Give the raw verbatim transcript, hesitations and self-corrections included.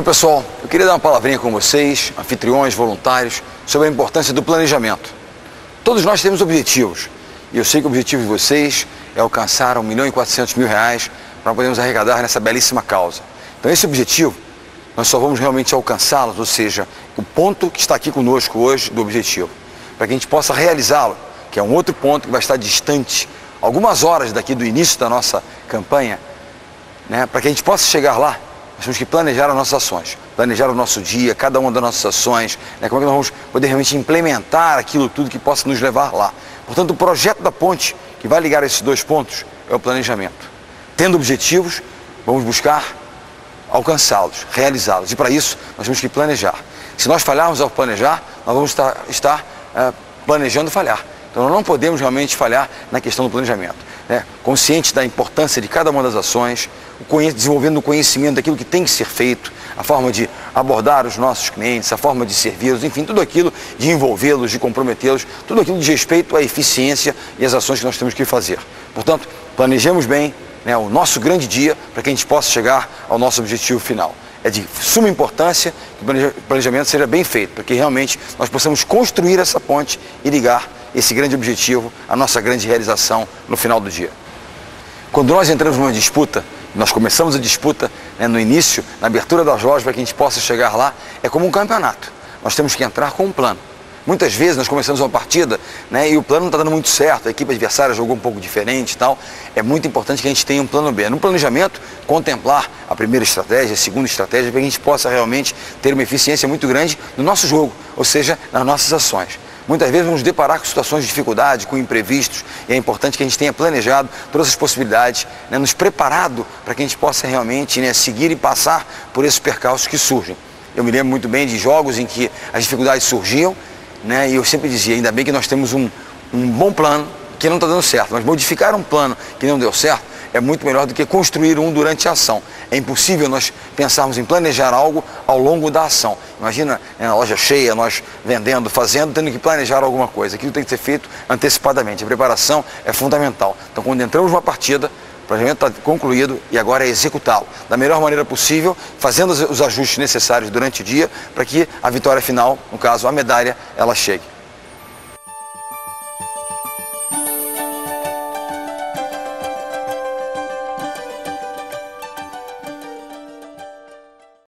Oi pessoal, eu queria dar uma palavrinha com vocês, anfitriões, voluntários, sobre a importância do planejamento. Todos nós temos objetivos, e eu sei que o objetivo de vocês é alcançar um milhão e quatrocentos mil reais para podermos arrecadar nessa belíssima causa. Então esse objetivo, nós só vamos realmente alcançá-los, ou seja, o ponto que está aqui conosco hoje do objetivo, para que a gente possa realizá-lo, que é um outro ponto que vai estar distante, algumas horas daqui do início da nossa campanha, né, para que a gente possa chegar lá. Nós temos que planejar as nossas ações, planejar o nosso dia, cada uma das nossas ações, né? Como é que nós vamos poder realmente implementar aquilo tudo que possa nos levar lá. Portanto, o projeto da ponte que vai ligar esses dois pontos é o planejamento. Tendo objetivos, vamos buscar alcançá-los, realizá-los. E para isso, nós temos que planejar. Se nós falharmos ao planejar, nós vamos estar, estar é, planejando falhar. Então, nós não podemos realmente falhar na questão do planejamento. É, consciente da importância de cada uma das ações, desenvolvendo o conhecimento daquilo que tem que ser feito, a forma de abordar os nossos clientes, a forma de servi-los, enfim, tudo aquilo de envolvê-los, de comprometê-los, tudo aquilo de respeito à eficiência e às ações que nós temos que fazer. Portanto, planejemos bem, né, o nosso grande dia para que a gente possa chegar ao nosso objetivo final. É de suma importância que o planejamento seja bem feito, para que realmente nós possamos construir essa ponte e ligar esse grande objetivo, a nossa grande realização no final do dia. Quando nós entramos numa disputa, nós começamos a disputa, né, no início, na abertura das lojas, para que a gente possa chegar lá, é como um campeonato. Nós temos que entrar com um plano. Muitas vezes nós começamos uma partida, né, e o plano não está dando muito certo, a equipe adversária jogou um pouco diferente e tal. É muito importante que a gente tenha um plano B. No planejamento, contemplar a primeira estratégia, a segunda estratégia, para que a gente possa realmente ter uma eficiência muito grande no nosso jogo, ou seja, nas nossas ações. Muitas vezes vamos nos deparar com situações de dificuldade, com imprevistos, e é importante que a gente tenha planejado todas as possibilidades, né, nos preparado para que a gente possa realmente, né, seguir e passar por esses percalços que surgem. Eu me lembro muito bem de jogos em que as dificuldades surgiam, né, e eu sempre dizia, ainda bem que nós temos um, um bom plano que não está dando certo, mas modificar um plano que não deu certo é muito melhor do que construir um durante a ação. É impossível nós pensarmos em planejar algo ao longo da ação. Imagina a loja cheia, nós vendendo, fazendo, tendo que planejar alguma coisa. Aquilo tem que ser feito antecipadamente. A preparação é fundamental. Então, quando entramos numa partida, o planejamento está concluído e agora é executá-lo da melhor maneira possível, fazendo os ajustes necessários durante o dia para que a vitória final, no caso a medalha, ela chegue.